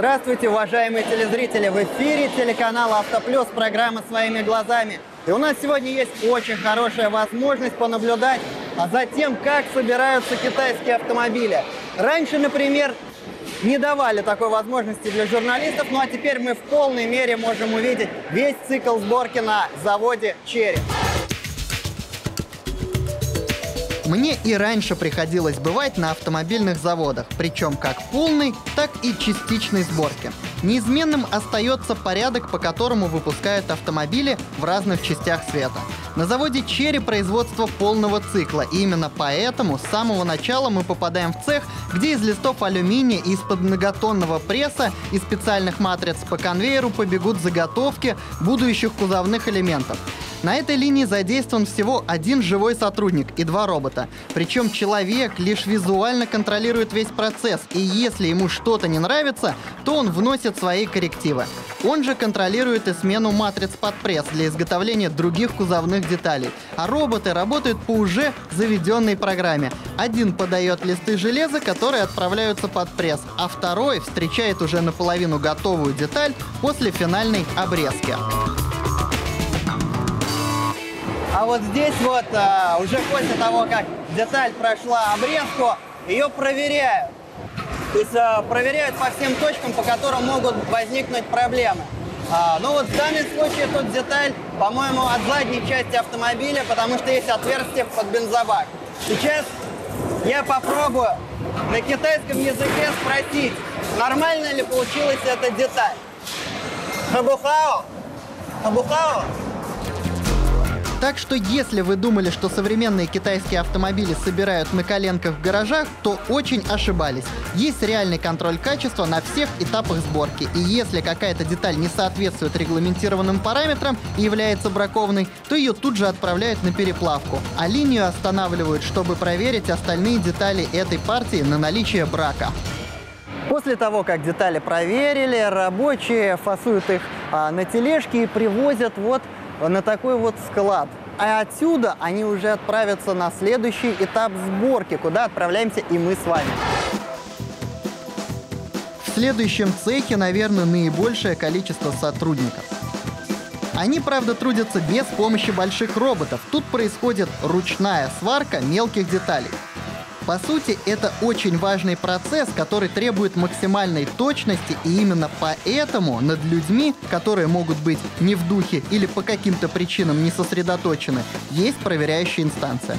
Здравствуйте, уважаемые телезрители! В эфире телеканал «Автоплюс», программа «Своими глазами». И у нас сегодня есть очень хорошая возможность понаблюдать за тем, как собираются китайские автомобили. Раньше, например, не давали такой возможности для журналистов, ну а теперь мы в полной мере можем увидеть весь цикл сборки на заводе «Chery». Мне и раньше приходилось бывать на автомобильных заводах, причем как полной, так и частичной сборки. Неизменным остается порядок, по которому выпускают автомобили в разных частях света. На заводе «Chery» производство полного цикла, и именно поэтому с самого начала мы попадаем в цех, где из листов алюминия и из-под многотонного пресса и специальных матриц по конвейеру побегут заготовки будущих кузовных элементов. На этой линии задействован всего один живой сотрудник и два робота. Причем человек лишь визуально контролирует весь процесс, и если ему что-то не нравится, то он вносит свои коррективы. Он же контролирует и смену матриц под пресс для изготовления других кузовных деталей. А роботы работают по уже заведенной программе. Один подает листы железа, которые отправляются под пресс, а второй встречает уже наполовину готовую деталь после финальной обрезки. А вот здесь вот уже после того, как деталь прошла обрезку, ее проверяют. То есть проверяют по всем точкам, по которым могут возникнуть проблемы. Но вот в данном случае тут деталь, по-моему, от задней части автомобиля, потому что есть отверстие под бензобак. Сейчас я попробую на китайском языке спросить, нормально ли получилась эта деталь. Хабухао? Хабухао? Так что, если вы думали, что современные китайские автомобили собирают на коленках в гаражах, то очень ошибались. Есть реальный контроль качества на всех этапах сборки. И если какая-то деталь не соответствует регламентированным параметрам и является бракованной, то ее тут же отправляют на переплавку. А линию останавливают, чтобы проверить остальные детали этой партии на наличие брака. После того, как детали проверили, рабочие фасуют их на тележке и привозят вот на такой вот склад. А отсюда они уже отправятся на следующий этап сборки, куда отправляемся и мы с вами. В следующем цехе, наверное, наибольшее количество сотрудников. Они, правда, трудятся без помощи больших роботов. Тут происходит ручная сварка мелких деталей. По сути, это очень важный процесс, который требует максимальной точности, и именно поэтому над людьми, которые могут быть не в духе или по каким-то причинам не сосредоточены, есть проверяющая инстанция.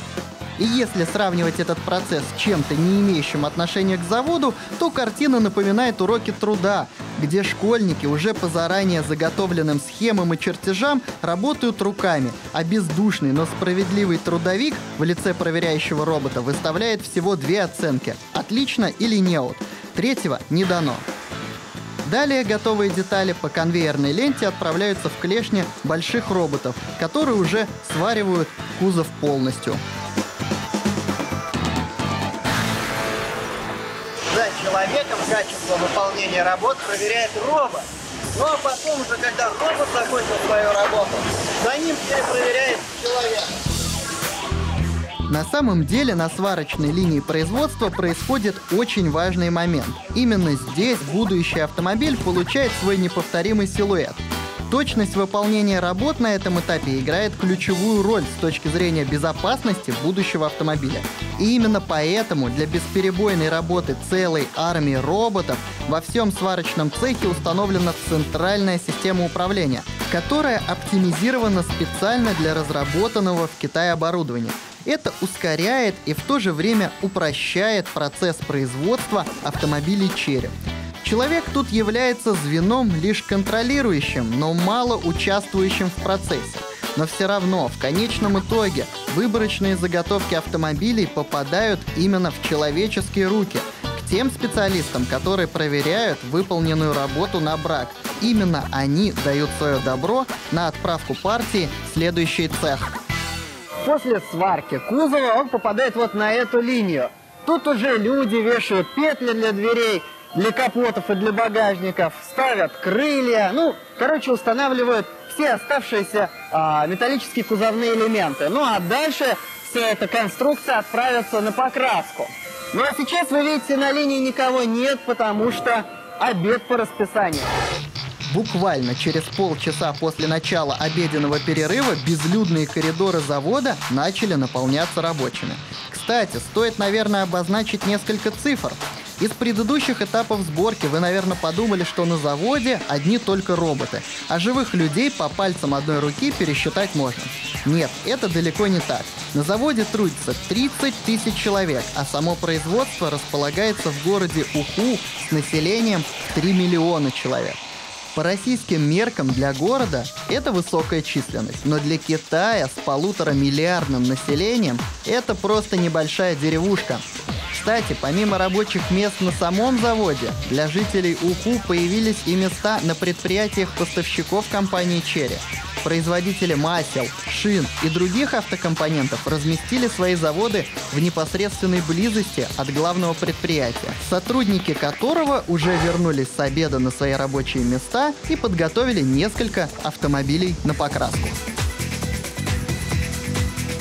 И если сравнивать этот процесс с чем-то, не имеющим отношения к заводу, то картина напоминает уроки труда, где школьники уже по заранее заготовленным схемам и чертежам работают руками, а бездушный, но справедливый трудовик в лице проверяющего робота выставляет всего две оценки – «отлично» или «неут». Третьего не дано. Далее готовые детали по конвейерной ленте отправляются в клешни больших роботов, которые уже сваривают кузов полностью. Человеком качество выполнения работ проверяет робот. Ну а потом уже, когда робот закончил свою работу, за ним перепроверяет человек. На самом деле на сварочной линии производства происходит очень важный момент. Именно здесь будущий автомобиль получает свой неповторимый силуэт. Точность выполнения работ на этом этапе играет ключевую роль с точки зрения безопасности будущего автомобиля. И именно поэтому для бесперебойной работы целой армии роботов во всем сварочном цехе установлена центральная система управления, которая оптимизирована специально для разработанного в Китае оборудования. Это ускоряет и в то же время упрощает процесс производства автомобилей «Chery». Человек тут является звеном лишь контролирующим, но мало участвующим в процессе. Но все равно, в конечном итоге, выборочные заготовки автомобилей попадают именно в человеческие руки, к тем специалистам, которые проверяют выполненную работу на брак. Именно они дают свое добро на отправку партии в следующий цех. После сварки кузова он попадает вот на эту линию. Тут уже люди вешают петли для дверей, для капотов и для багажников, ставят крылья, ну, короче, устанавливают все оставшиеся металлические кузовные элементы. Ну, а дальше вся эта конструкция отправится на покраску. Ну, а сейчас вы видите, на линии никого нет, потому что обед по расписанию. Буквально через полчаса после начала обеденного перерыва безлюдные коридоры завода начали наполняться рабочими. Кстати, стоит, наверное, обозначить несколько цифр. Из предыдущих этапов сборки вы, наверное, подумали, что на заводе одни только роботы, а живых людей по пальцам одной руки пересчитать можно. Нет, это далеко не так. На заводе трудится 30 тысяч человек, а само производство располагается в городе Уху с населением в 3 миллиона человек. По российским меркам для города это высокая численность, но для Китая с 1,5-миллиардным населением это просто небольшая деревушка. Кстати, помимо рабочих мест на самом заводе, для жителей Уху появились и места на предприятиях поставщиков компании Chery. Производители масел, шин и других автокомпонентов разместили свои заводы в непосредственной близости от главного предприятия, сотрудники которого уже вернулись с обеда на свои рабочие места и подготовили несколько автомобилей на покраску.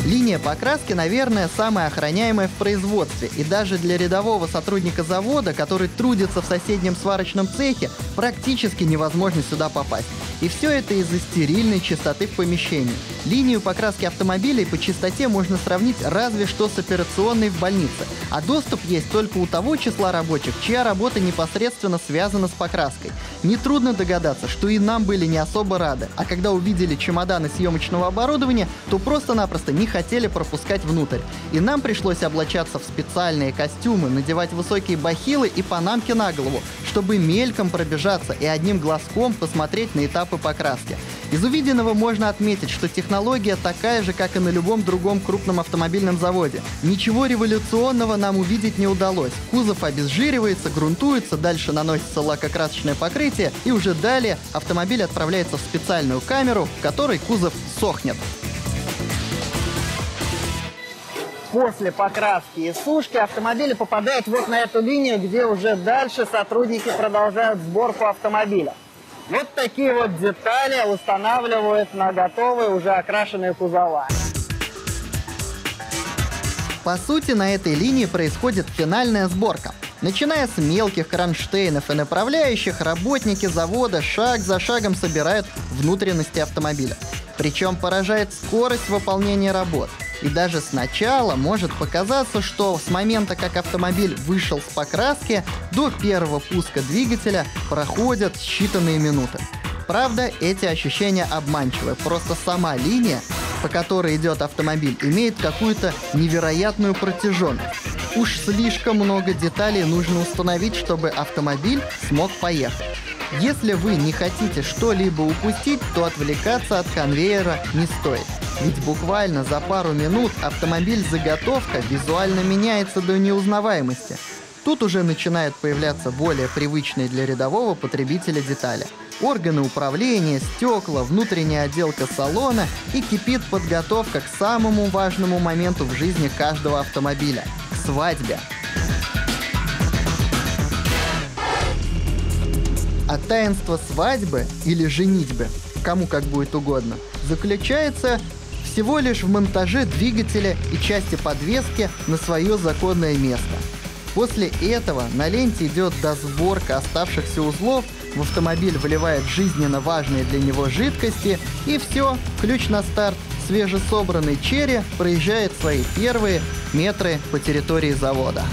Линия покраски, наверное, самая охраняемая в производстве, и даже для рядового сотрудника завода, который трудится в соседнем сварочном цехе, практически невозможно сюда попасть. И все это из-за стерильной чистоты в помещении. Линию покраски автомобилей по чистоте можно сравнить разве что с операционной в больнице, а доступ есть только у того числа рабочих, чья работа непосредственно связана с покраской. Нетрудно догадаться, что и нам были не особо рады, а когда увидели чемоданы съемочного оборудования, то просто-напросто не хотели пропускать внутрь. И нам пришлось облачаться в специальные костюмы, надевать высокие бахилы и панамки на голову, чтобы мельком пробежаться и одним глазком посмотреть на этап покраски. Из увиденного можно отметить, что технология такая же, как и на любом другом крупном автомобильном заводе. Ничего революционного нам увидеть не удалось. Кузов обезжиривается, грунтуется, дальше наносится лакокрасочное покрытие, и уже далее автомобиль отправляется в специальную камеру, в которой кузов сохнет. После покраски и сушки автомобили попадают вот на эту линию, где уже дальше сотрудники продолжают сборку автомобиля. Вот такие вот детали устанавливают на готовые, уже окрашенные кузова. По сути, на этой линии происходит финальная сборка. Начиная с мелких кронштейнов и направляющих, работники завода шаг за шагом собирают внутренности автомобиля. Причем поражает скорость выполнения работ. И даже сначала может показаться, что с момента, как автомобиль вышел с покраски, до первого пуска двигателя проходят считанные минуты. Правда, эти ощущения обманчивы. Просто сама линия, по которой идет автомобиль, имеет какую-то невероятную протяженность. Уж слишком много деталей нужно установить, чтобы автомобиль смог поехать. Если вы не хотите что-либо упустить, то отвлекаться от конвейера не стоит. Ведь буквально за пару минут автомобиль-заготовка визуально меняется до неузнаваемости. Тут уже начинают появляться более привычные для рядового потребителя детали. Органы управления, стекла, внутренняя отделка салона, и кипит подготовка к самому важному моменту в жизни каждого автомобиля – к свадьбе. А таинство свадьбы или женитьбы, кому как будет угодно, заключается всего лишь в монтаже двигателя и части подвески на свое законное место. После этого на ленте идет досборка оставшихся узлов, в автомобиль вливает жизненно важные для него жидкости, и все, ключ на старт. Свежесобранный Chery проезжает свои первые метры по территории завода.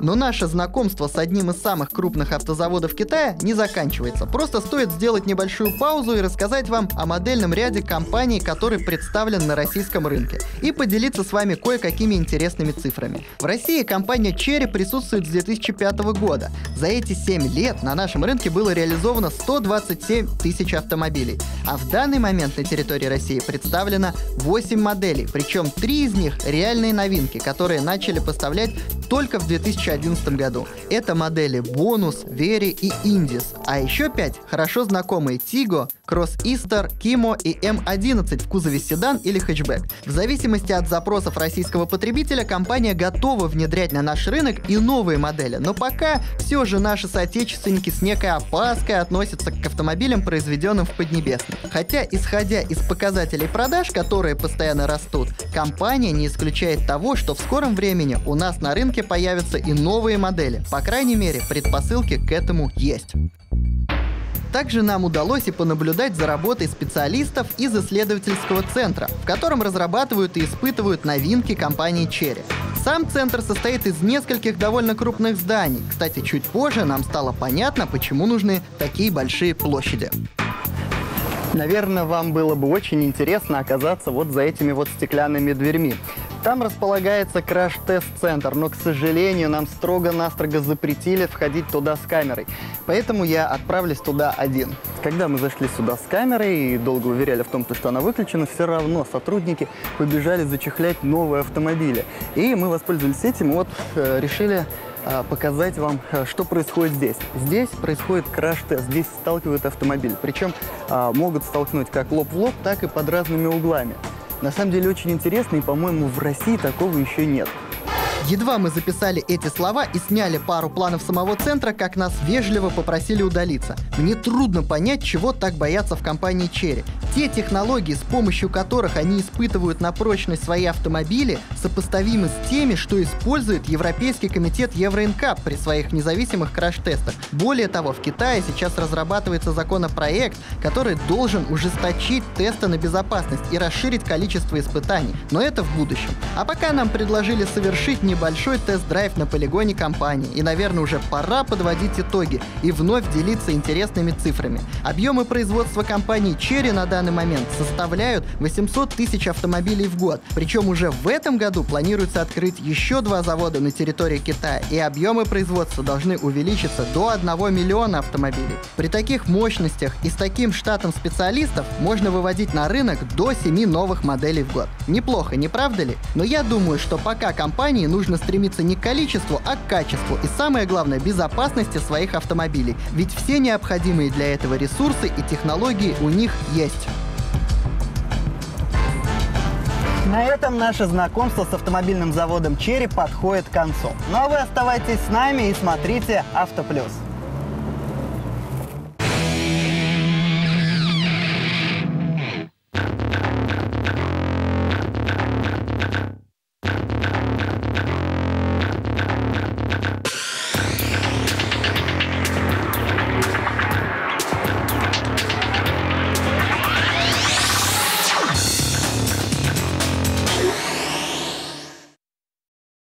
Но наше знакомство с одним из самых крупных автозаводов Китая не заканчивается. Просто стоит сделать небольшую паузу и рассказать вам о модельном ряде компаний, который представлен на российском рынке, и поделиться с вами кое-какими интересными цифрами. В России компания Chery присутствует с 2005 года. За эти 7 лет на нашем рынке было реализовано 127 тысяч автомобилей. А в данный момент на территории России представлено 8 моделей, причем 3 из них реальные новинки, которые начали поставлять только в 2008 2011 году. Это модели Бонус, Вери и Индис, а еще 5 хорошо знакомые Тиго, Кросс Истер, Кимо и М11 в кузове седан или хэтчбэк. В зависимости от запросов российского потребителя компания готова внедрять на наш рынок и новые модели, но пока все же наши соотечественники с некой опаской относятся к автомобилям, произведенным в Поднебесной. Хотя, исходя из показателей продаж, которые постоянно растут, компания не исключает того, что в скором времени у нас на рынке появятся и новые модели. По крайней мере, предпосылки к этому есть. Также нам удалось и понаблюдать за работой специалистов из исследовательского центра, в котором разрабатывают и испытывают новинки компании Chery. Сам центр состоит из нескольких довольно крупных зданий. Кстати, чуть позже нам стало понятно, почему нужны такие большие площади. Наверное, вам было бы очень интересно оказаться вот за этими вот стеклянными дверьми. Там располагается краш-тест-центр, но, к сожалению, нам строго-настрого запретили входить туда с камерой. Поэтому я отправлюсь туда один. Когда мы зашли сюда с камерой и долго уверяли в том, что она выключена, все равно сотрудники побежали зачехлять новые автомобили. И мы воспользовались этим, вот решили показать вам, что происходит здесь. Здесь происходит краш-тест, здесь сталкивают автомобиль. Причем могут столкнуть как лоб в лоб, так и под разными углами. На самом деле очень интересно, и, по-моему, в России такого еще нет. Едва мы записали эти слова и сняли пару планов самого центра, как нас вежливо попросили удалиться. Мне трудно понять, чего так боятся в компании Chery. Те технологии, с помощью которых они испытывают на прочность свои автомобили, сопоставимы с теми, что использует Европейский комитет Euro NCAP при своих независимых краш-тестах. Более того, в Китае сейчас разрабатывается законопроект, который должен ужесточить тесты на безопасность и расширить количество испытаний. Но это в будущем. А пока нам предложили совершить небольшой тест-драйв на полигоне компании. И, наверное, уже пора подводить итоги и вновь делиться интересными цифрами. Объемы производства компании Chery на данный момент составляют 800 тысяч автомобилей в год. Причем уже в этом году планируется открыть еще 2 завода на территории Китая, и объемы производства должны увеличиться до 1 миллиона автомобилей. При таких мощностях и с таким штатом специалистов можно выводить на рынок до 7 новых моделей в год. Неплохо, не правда ли? Но я думаю, что пока компании нужно стремиться не к количеству, а к качеству и, самое главное, безопасности своих автомобилей. Ведь все необходимые для этого ресурсы и технологии у них есть. На этом наше знакомство с автомобильным заводом Chery подходит к концу. Но вы оставайтесь с нами и смотрите «Автоплюс».